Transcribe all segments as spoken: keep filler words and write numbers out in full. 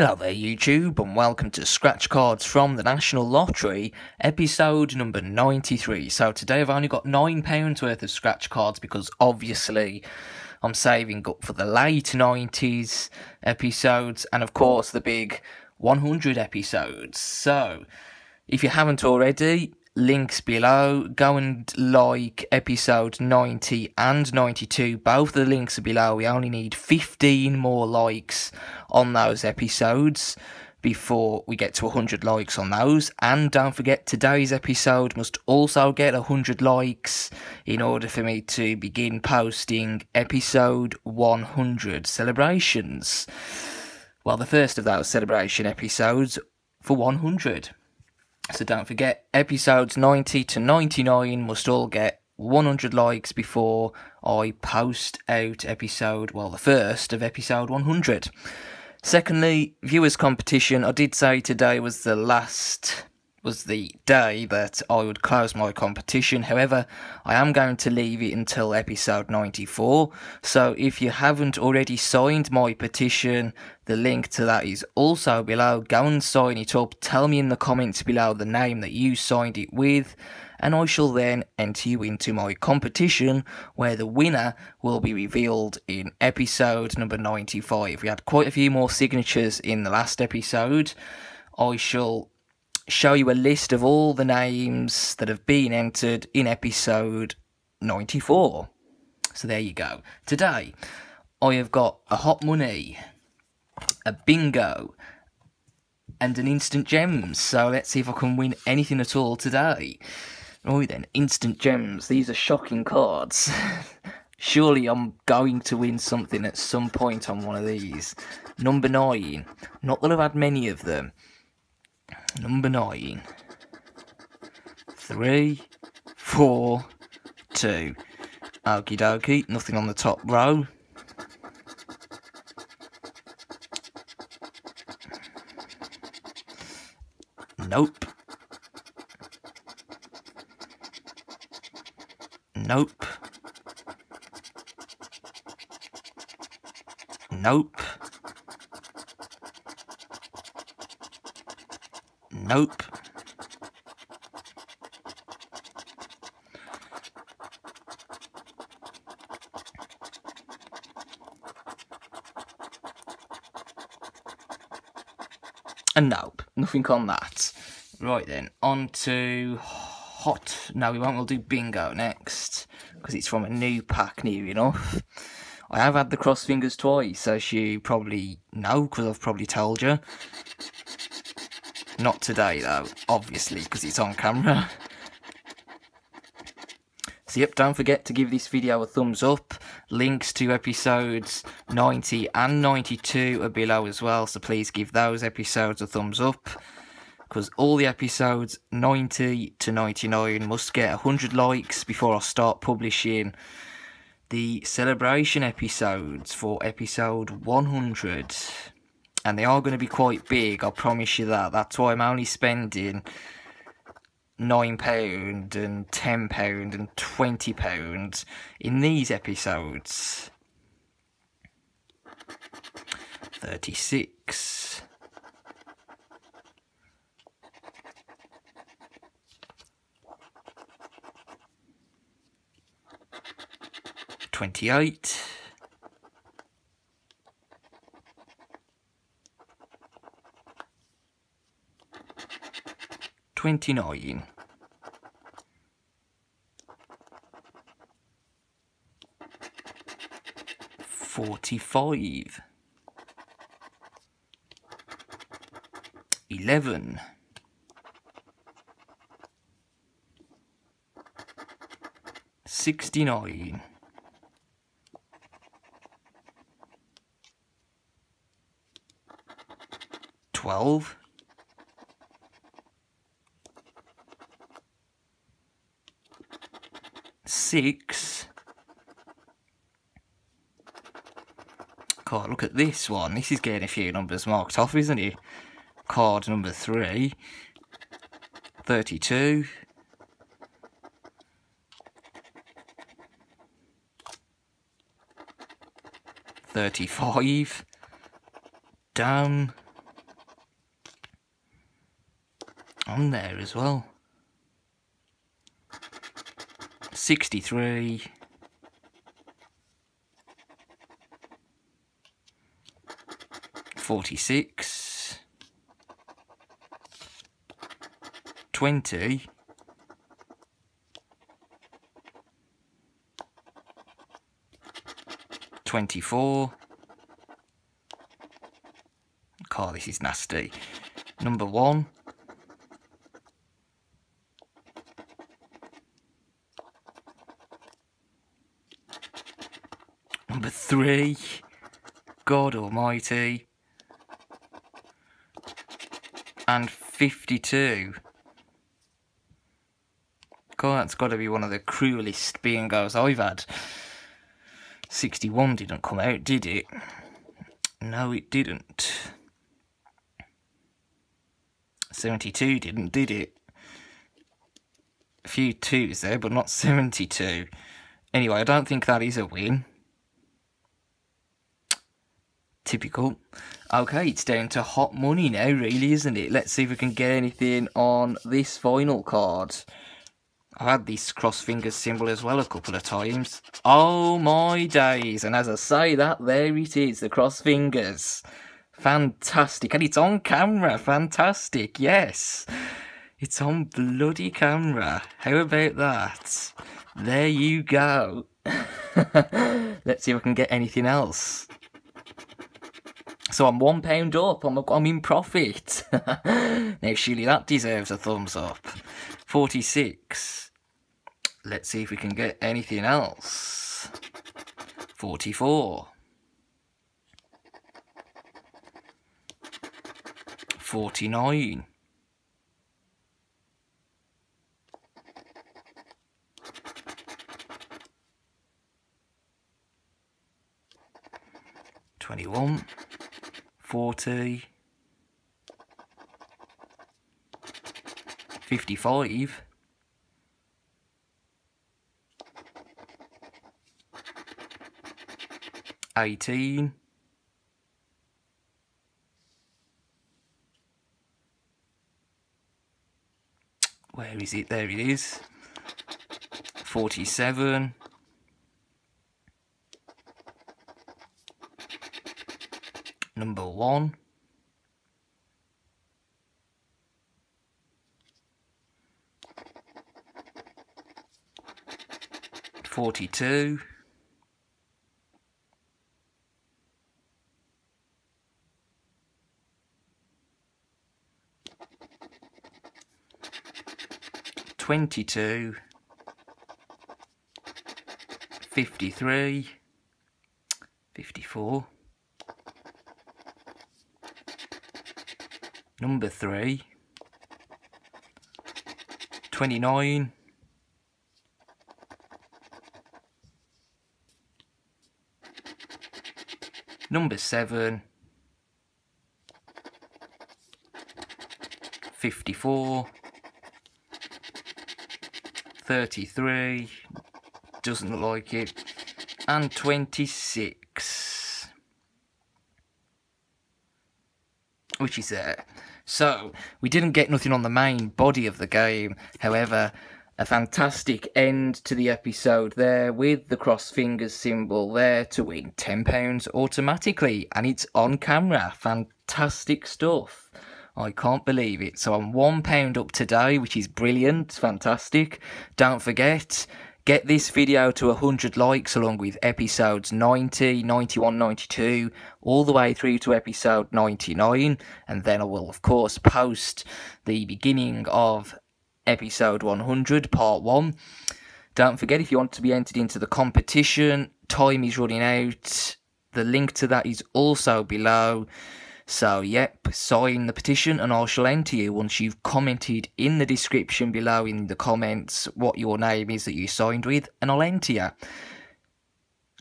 Hello there YouTube, and welcome to Scratch Cards from the National Lottery, episode number ninety-three. So today I've only got nine pounds worth of scratch cards because obviously I'm saving up for the late nineties episodes and of course the big one hundred episodes. So if you haven't already, links below, go and like episode ninety and ninety-two, both the links are below. We only need fifteen more likes on those episodes before we get to one hundred likes on those, and don't forget today's episode must also get one hundred likes in order for me to begin posting episode one hundred celebrations. Well, the first of those celebration episodes for one hundred. So don't forget, episodes ninety to ninety-nine must all get one hundred likes before I post out episode, well, the first of episode one hundred. Secondly, viewers competition. I did say today was the last, was the day that I would close my competition. However, I am going to leave it until episode ninety-four. So if you haven't already signed my petition, the link to that is also below. Go and sign it up. Tell me in the comments below the name that you signed it with, and I shall then enter you into my competition where the winner will be revealed in episode number ninety-five. We had quite a few more signatures in the last episode. I shall show you a list of all the names that have been entered in episode ninety-four. So there you go. Today, I have got a Hot Money, a Bingo, and an Instant Gems. So let's see if I can win anything at all today. Right then, Instant Gems. These are shocking cards. Surely I'm going to win something at some point on one of these. Number nine. Not that I've had many of them. Number nine, three, four, two. Okie dokie, nothing on the top row. Nope. Nope. Nope. Nope. And nope. Nothing on that. Right then, on to Hot. No, we won't. We'll do Bingo next because it's from a new pack near enough. I have had the cross fingers twice, as you probably know because I've probably told you. Not today, though, obviously, because it's on camera. So, yep, don't forget to give this video a thumbs up. Links to episodes ninety and ninety-two are below as well, so please give those episodes a thumbs up, because all the episodes ninety to ninety-nine must get one hundred likes before I start publishing the celebration episodes for episode one hundred. And they are going to be quite big, I promise you that. That's why I'm only spending nine pounds and ten pounds and twenty pounds in these episodes. thirty-six. twenty-eight. twenty-nine, forty-five, eleven, sixty-nine, twelve, six. God, look at this one. This is getting a few numbers marked off, isn't it? Card number three. thirty-two. thirty-five. Damn. on there as well. sixty-three. forty-six. twenty. twenty-four. Oh, this is nasty. Number one. Number three. God almighty. And fifty-two. God, that's got to be one of the cruelest bingos I've had. sixty-one didn't come out, did it? No, it didn't. seventy-two didn't, did it? A few twos there, but not seventy-two. Anyway, I don't think that is a win. Typical. Okay, it's down to Hot Money now, really, isn't it? Let's see if we can get anything on this final card. I've had this cross fingers symbol as well a couple of times. Oh my days, and as I say that, there it is, the cross fingers. Fantastic, and it's on camera. Fantastic, yes, it's on bloody camera. How about that? There you go. Let's see if I can get anything else. So I'm one pound up. I'm, I'm in profit. Now surely that deserves a thumbs up. Forty-six. Let's see if we can get anything else. Forty-four. Forty-nine, twenty-one, forty, fifty-five, eighteen. Where is it? There it is. forty-seven. Number one. forty-two. twenty-two, fifty-three, fifty-four, number three, twenty-nine, number seven, fifty-four, thirty-three, doesn't like it, and twenty-six, which is there. So, we didn't get nothing on the main body of the game, however, a fantastic end to the episode there with the cross fingers symbol there to win ten pounds automatically, and it's on camera. Fantastic stuff. I can't believe it. So I'm one pound up today, which is brilliant, fantastic. Don't forget, get this video to one hundred likes along with episodes ninety, ninety-one, ninety-two, all the way through to episode ninety-nine. And then I will, of course, post the beginning of episode one hundred, part one. Don't forget, if you want to be entered into the competition, time is running out. The link to that is also below. So, yep, sign the petition and I shall enter you once you've commented in the description below in the comments what your name is that you signed with, and I'll enter you.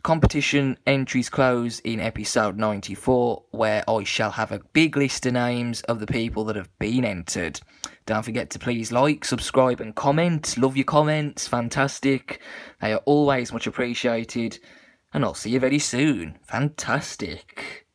Competition entries close in episode ninety-four, where I shall have a big list of names of the people that have been entered. Don't forget to please like, subscribe and comment. Love your comments, fantastic. They are always much appreciated, and I'll see you very soon. Fantastic.